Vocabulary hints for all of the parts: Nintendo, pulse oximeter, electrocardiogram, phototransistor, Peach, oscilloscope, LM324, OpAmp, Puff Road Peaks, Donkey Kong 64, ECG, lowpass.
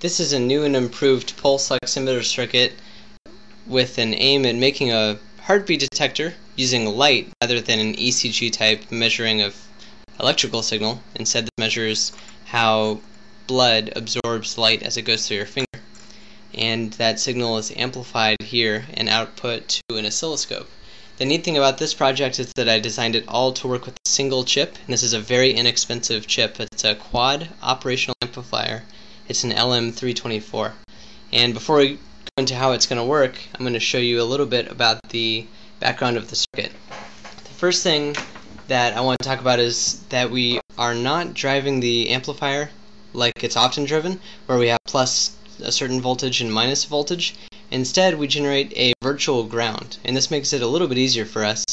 This is a new and improved pulse oximeter circuit with an aim at making a heartbeat detector using light rather than an ECG type measuring of electrical signal. Instead, this measures how blood absorbs light as it goes through your finger. And that signal is amplified here and output to an oscilloscope. The neat thing about this project is that I designed it all to work with a single chip, and this is a very inexpensive chip. It's a quad operational amplifier. It's an LM324. And before we go into how it's going to work, I'm going to show you a little bit about the background of the circuit. The first thing that I want to talk about is that we are not driving the amplifier like it's often driven, where we have plus a certain voltage and minus voltage. Instead, we generate a virtual ground, and this makes it a little bit easier for us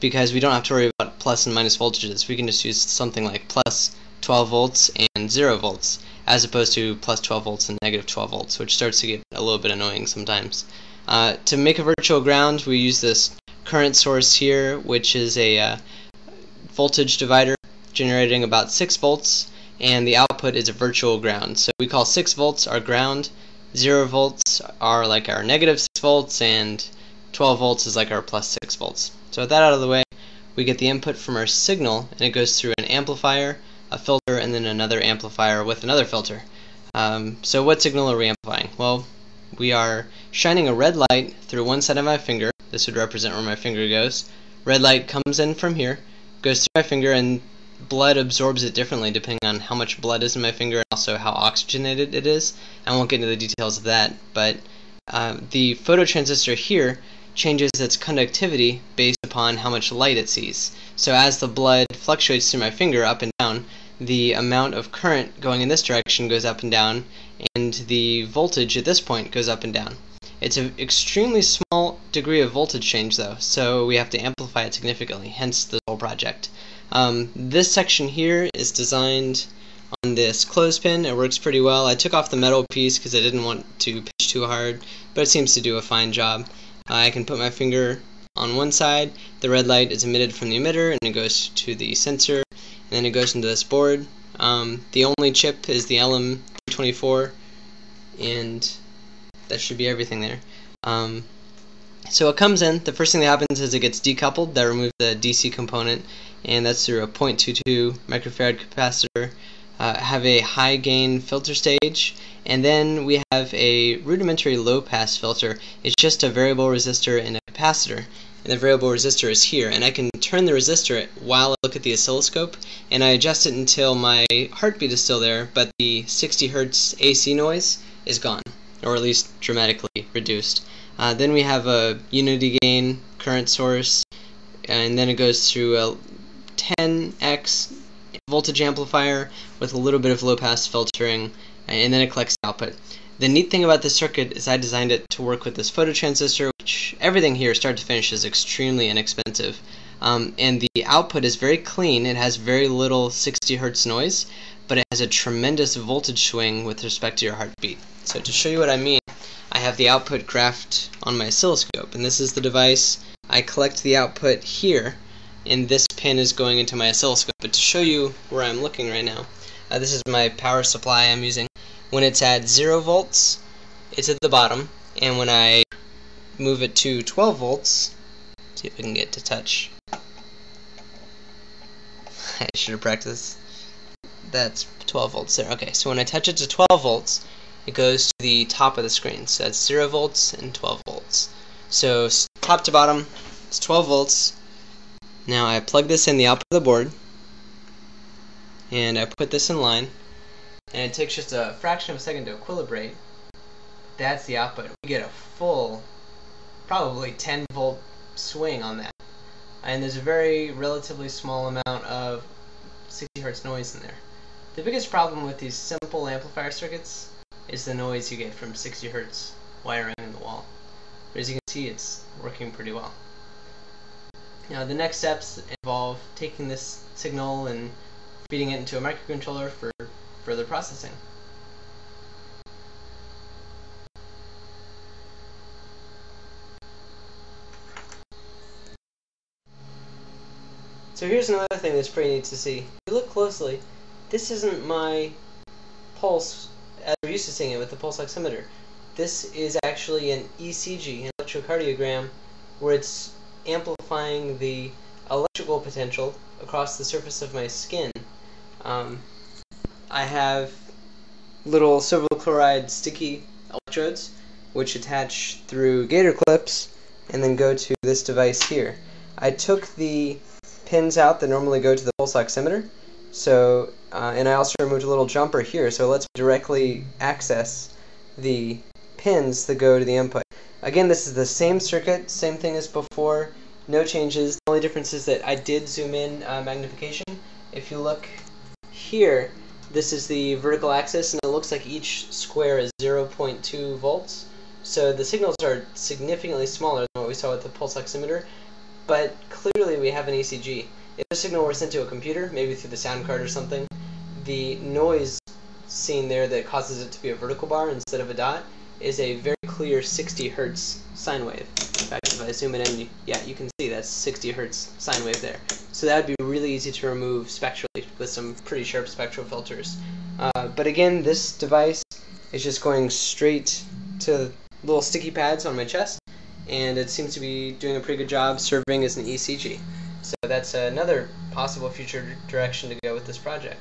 because we don't have to worry about plus and minus voltages. We can just use something like plus 12 volts and 0 volts, as opposed to plus 12 volts and negative 12 volts, which starts to get a little bit annoying sometimes. To make a virtual ground, we use this current source here, which is a voltage divider generating about 6 volts, and the output is a virtual ground. So we call 6 volts our ground, 0 volts are like our negative 6 volts, and 12 volts is like our plus 6 volts. So with that out of the way, we get the input from our signal, and it goes through an amplifier, a filter, and then another amplifier with another filter. So what signal are we amplifying? Well, we are shining a red light through one side of my finger. This would represent where my finger goes. Red light comes in from here, goes through my finger, and blood absorbs it differently depending on how much blood is in my finger and also how oxygenated it is. I won't get into the details of that, but the phototransistor here changes its conductivity based upon how much light it sees. So as the blood fluctuates through my finger up and down, the amount of current going in this direction goes up and down, and the voltage at this point goes up and down. It's an extremely small degree of voltage change though, so we have to amplify it significantly, hence this whole project. This section here is designed on this clothespin. It works pretty well. I took off the metal piece because I didn't want to pinch too hard, but it seems to do a fine job. I can put my finger on one side, the red light is emitted from the emitter, and it goes to the sensor, and then it goes into this board. The only chip is the LM324, and that should be everything there. So it comes in. The first thing that happens is it gets decoupled. That removes the DC component, and that's through a 0.22 microfarad capacitor. Have a high gain filter stage, and then we have a rudimentary low pass filter. It's just a variable resistor and a capacitor. And the variable resistor is here, and I can turn the resistor while I look at the oscilloscope, and I adjust it until my heartbeat is still there, but the 60 Hz AC noise is gone, or at least dramatically reduced. Then we have a unity gain current source, and then it goes through a 10x voltage amplifier with a little bit of low-pass filtering, and then it collects the output. The neat thing about this circuit is I designed it to work with this phototransistor, which everything here, start to finish, is extremely inexpensive. And the output is very clean. It has very little 60 Hz noise, but it has a tremendous voltage swing with respect to your heartbeat. So to show you what I mean, I have the output graphed on my oscilloscope, and this is the device. I collect the output here, and this pin is going into my oscilloscope. But to show you where I'm looking right now, this is my power supply I'm using. When it's at 0 volts, it's at the bottom, and when I move it to 12 volts, see if I can get to touch. I should have practiced. That's 12 volts there. Okay, so when I touch it to 12 volts, it goes to the top of the screen. So that's 0 volts and 12 volts. So top to bottom, it's 12 volts. Now I plug this in the output of the board, and I put this in line, and it takes just a fraction of a second to equilibrate. That's the output. We get a full, probably 10 volt swing on that. And there's a very relatively small amount of 60 Hz noise in there. The biggest problem with these simple amplifier circuits is the noise you get from 60 Hz wiring in the wall. But as you can see, it's working pretty well. Now the next steps involve taking this signal and feeding it into a microcontroller for further processing. So here's another thing that's pretty neat to see. If you look closely, this isn't my pulse as we're used to seeing it with the pulse oximeter. This is actually an ECG, an electrocardiogram, where it's amplifying the electrical potential across the surface of my skin. I have little silver chloride sticky electrodes which attach through gator clips and then go to this device here. I took the pins out that normally go to the pulse oximeter, so and I also removed a little jumper here, so it lets me directly access the pins that go to the input. Again, this is the same circuit, same thing as before, no changes. The only difference is that I did zoom in magnification. If you look here, this is the vertical axis, and it looks like each square is 0.2 volts. So the signals are significantly smaller than what we saw with the pulse oximeter, but clearly we have an ECG. If the signal were sent to a computer, maybe through the sound card or something, the noise seen there that causes it to be a vertical bar instead of a dot is a very clear 60 hertz sine wave. In fact, if I zoom it in, yeah, you can see that's 60 hertz sine wave there. So that would be really easy to remove spectrally with some pretty sharp spectral filters. But again, this device is just going straight to little sticky pads on my chest, and it seems to be doing a pretty good job serving as an ECG. So that's another possible future direction to go with this project.